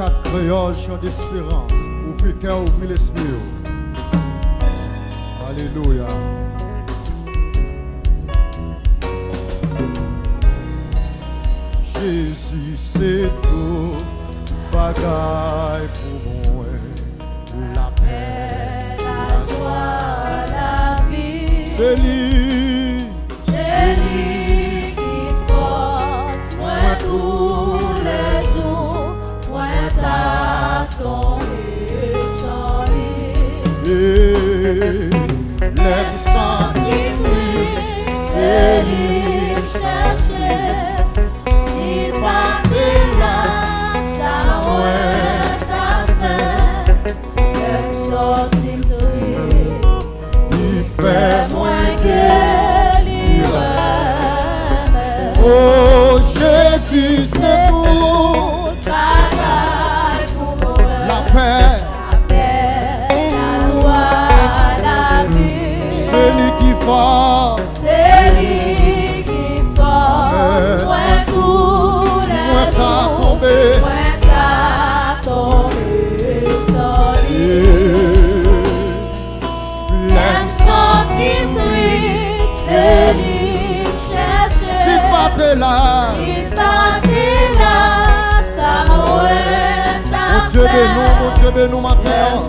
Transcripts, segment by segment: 4 créoles, chant d'espérance. Ouvrez cœur, ouvrez l'esprit. Alléluia. Jésus, c'est tout bagaille pour moi. La paix, la joie, la vie. C'est lui. C'est lui qui force moi tous les jours. Moi t'attendais sans lui. L'aime sans lui. C'est lui chercher. C'est lui qui force, moi tous les jours, moi t'as tombé sans lui. L'âme sentit triste, c'est lui qui cherchait. Si pas t'es là, ça m'aurait ta paix. Mon Dieu bénou matin.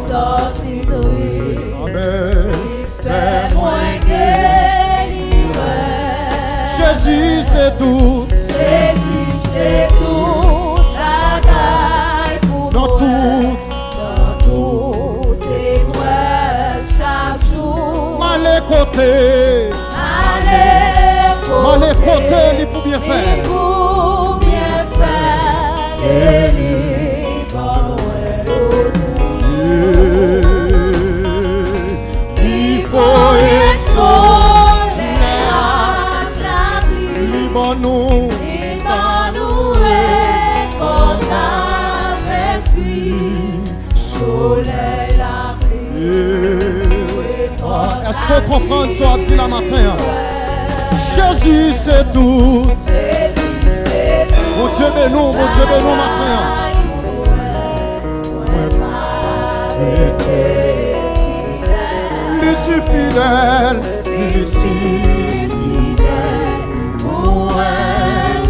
L'âme sentit triste, amen. Jésus c'est tout. Jésus c'est tout. La gaille pour moi. Dans toute épreuve chaque jour. Malé côté. Malé côté. Il pour bien faire. Il pour bien faire. Et lui dans moi autour. Il faut être sauvé. Est-ce qu'on comprend ce qu'on dit la matin? Jésus c'est tout. Mon Dieu bénou matin. Lui si fidèle, lui si fidèle. Moi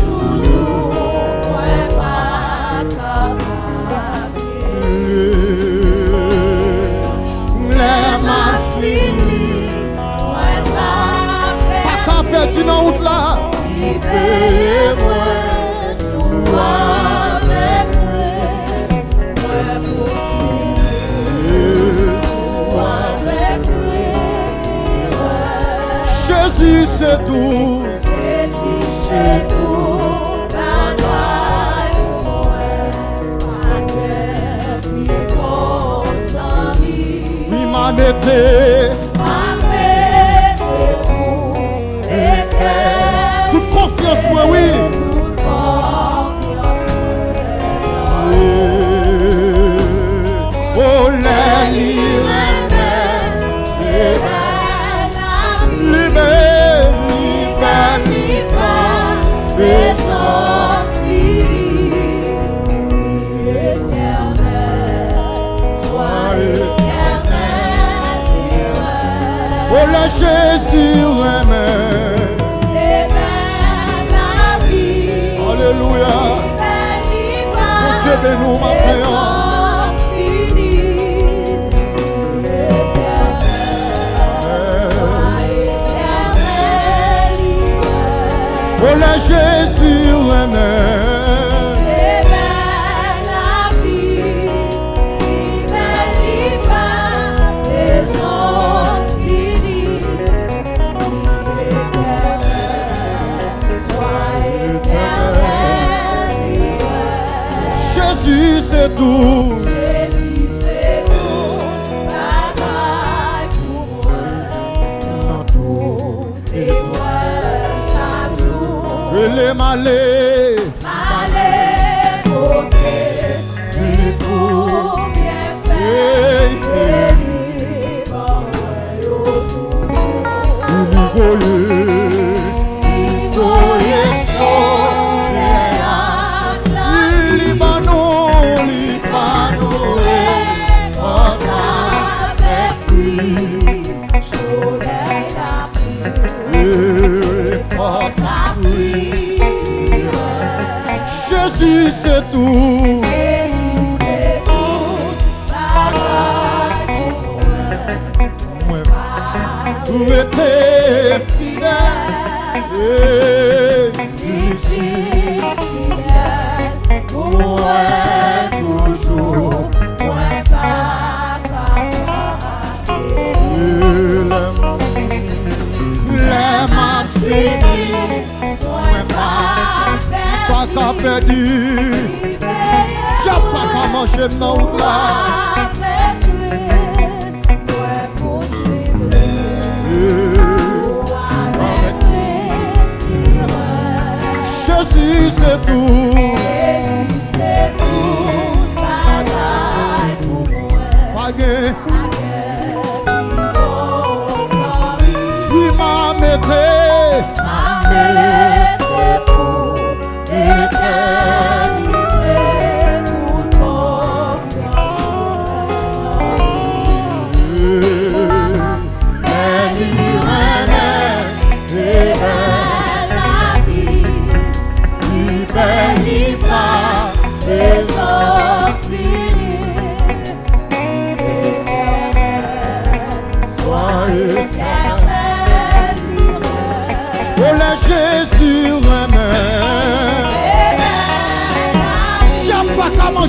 toujours, moi pas capable. Les masses tu n'as où là? Il fait moi, joie avec moi. Moi poursuivre, joie avec moi. Jésus c'est tout. Jésus c'est tout. La gloire pour moi. La guerre qui pose en vie. Il m'a m'aidé. Confiance, moi oui. Oh la liberté, liberté, liberté. Oh la Jésus aimé. Alléluia. Mon Dieu bénou matin. Oh la Jésus aimé. C'est belle la vie. Libère, libère les gens finis. Éternel, joie éternelle. Jésus c'est tout. Jésus c'est tout. La bataille pour moi. Dans tout et moi chaque jour. Et les malais. Malais côté. Lui pour bien faire. Et lui par moi autour. Il voyait son. Libanon, c'est tout. C'est tout, parole pour moi. Vous êtes fidèle, tu fidèle pour moi toujours. Moi papa, les mains. Pas perdu, j'ai pas qu'à manger dans le plat. Je suis c'est tout, c'est tout, bagaille pour moi. Bagaille, il m'a mettez.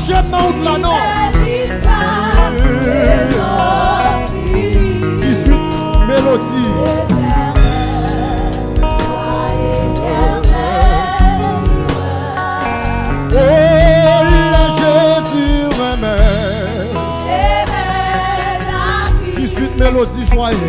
J'aime pas où la non. 18 mélodies. Oh, Jésus, 18 mélodies joyeuses.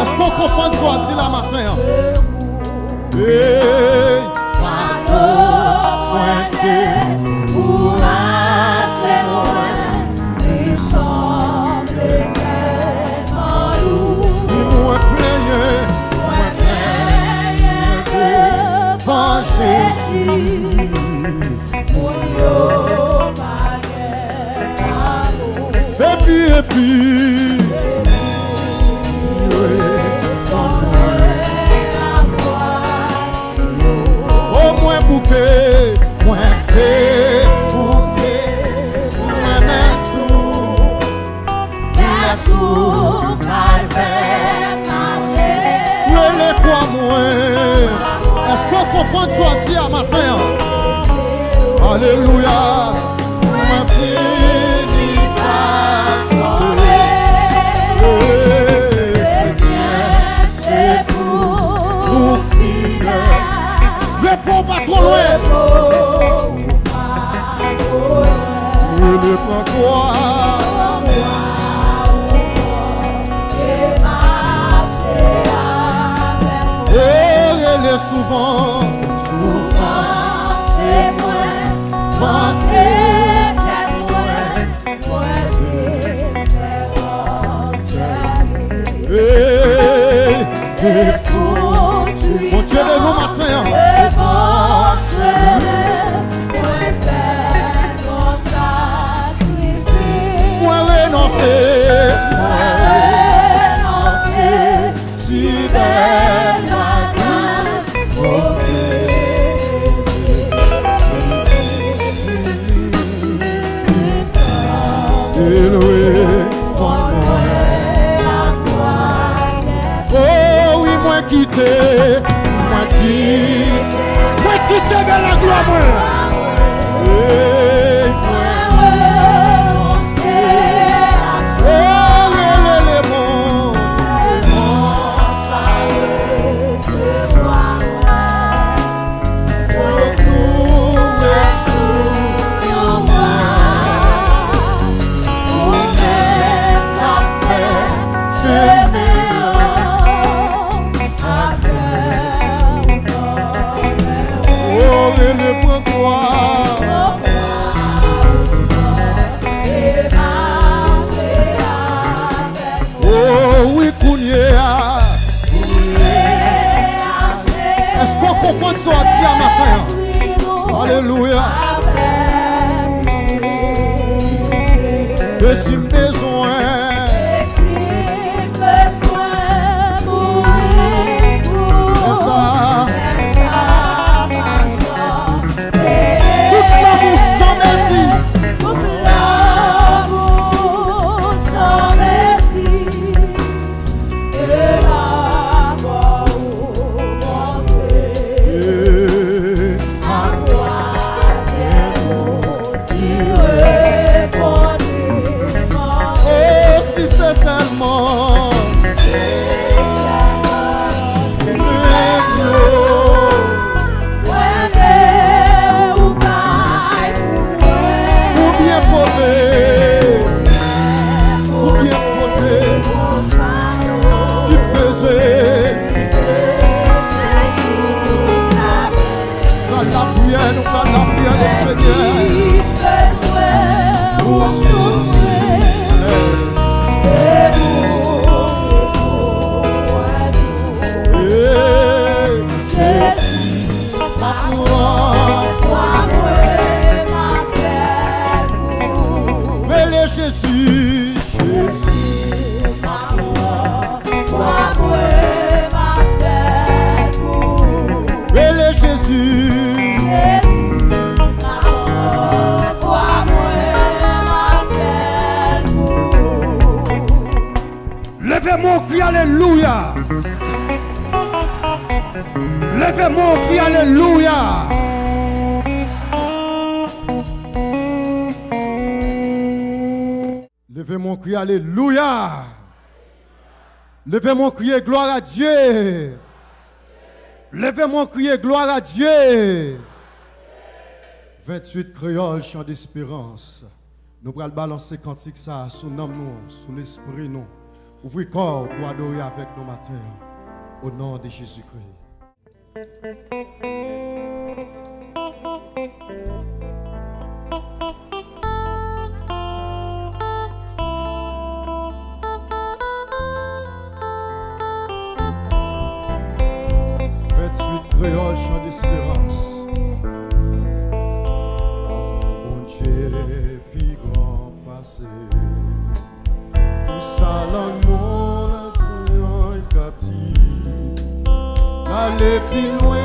Est-ce qu'on comprend ce qu'on dit la matin? Hey, Fado pointé pour assez loin, il semble qu'elle en loue. Il m'a payé, devant Jésus. Et puis, au moins bouquet, pointé, bouquet, pour un même tour, la soupe avait passé. Ne l'est pas moins. Est-ce qu'on comprend ce qu'on dit à matin? Alléluia, ma fille. Réponds pas trop loin. Ne le prends pas. Et marcher avec moi. Et les souvent, souvent c'est moi. Manquer d'être moi. Moi c'est vrai. Mon Dieu de nos matins. Pourquoi? comprendre ce qu'on a dit à matin. Alléluia. Et si besoin, mourir ça. Alléluia. Levez-moi au cri, alléluia. Levez-moi au cri, alléluia. Levez-moi au cri, gloire à Dieu. Levez-moi au cri, gloire à Dieu. 28 créoles, chant d'espérance. Nous allons balancer cantique ça sous nom nous, sous l'esprit nous. Ouvrez corps pour adorer avec nos matins. Au nom de Jésus-Christ. Allez plus loin,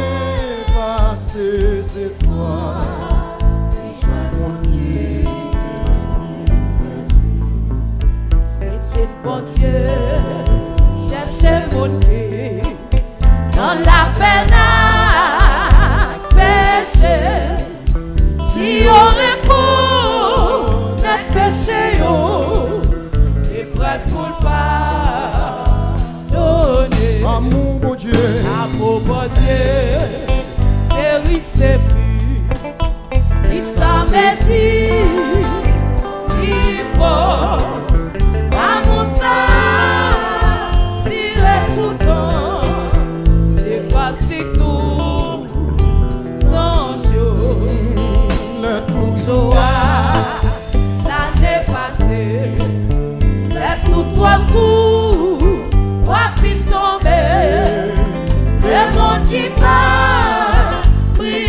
passer c'est toi. Chaque mon Dieu, et c'est bon Dieu, cherchez mon Dieu dans la peine à pécher. Si on répond, notre péché, oh, est prêt pour le pardonner. Amour, bon Dieu. Amour, bon Dieu. C'est oui, c'est plus. Il s'en merci. Il faut. Amour, ça. Dirait tout le temps. C'est pratique tout. Sans jour. Le tout joie. L'année passée. Le tout toi, tout. Trois filles tombées. Qui va prier.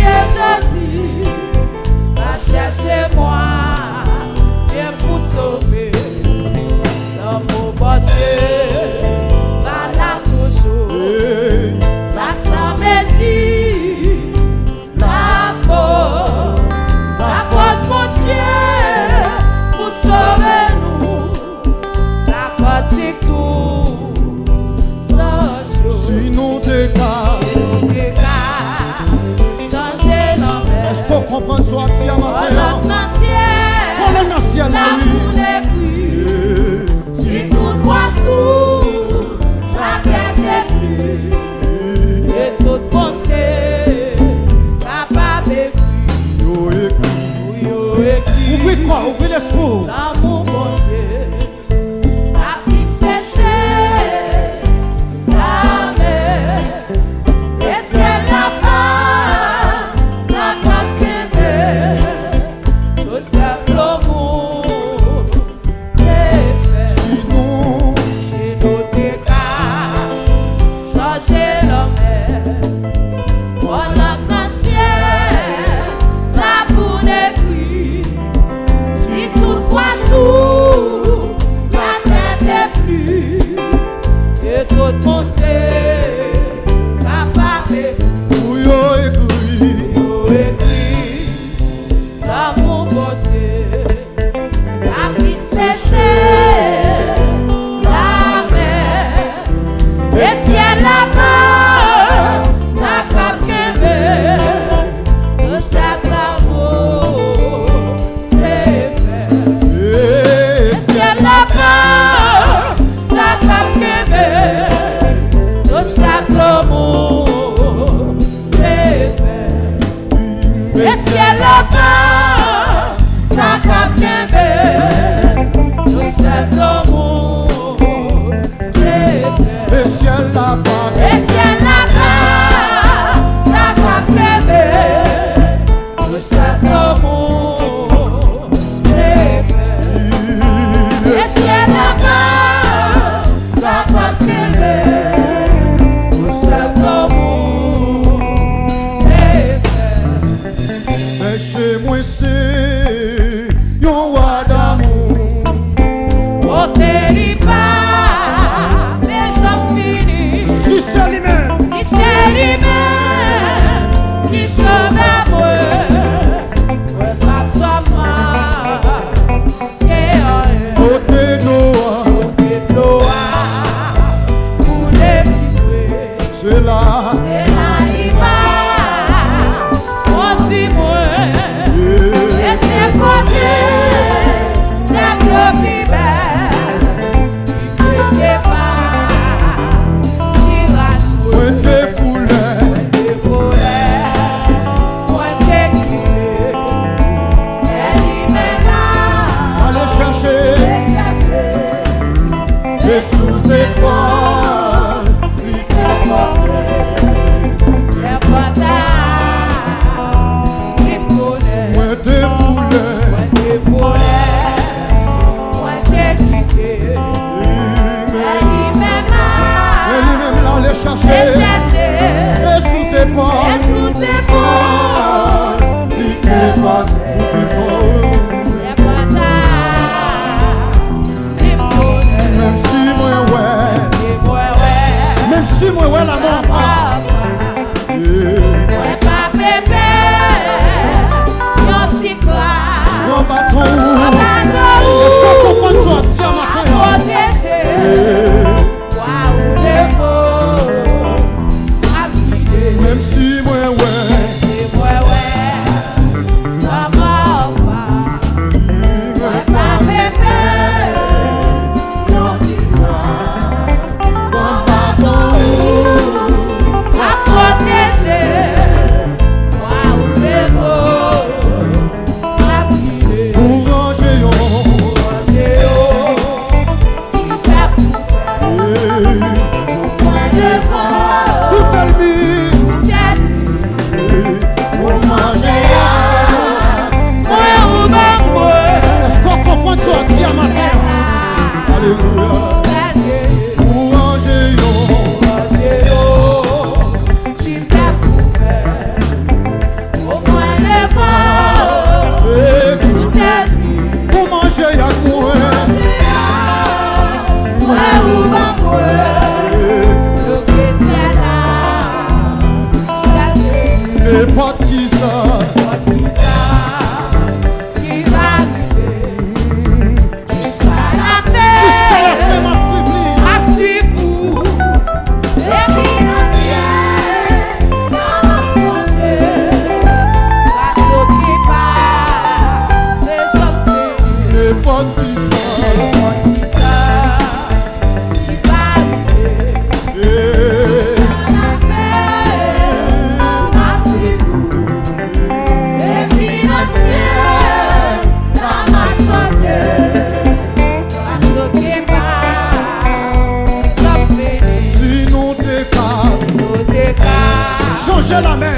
La main.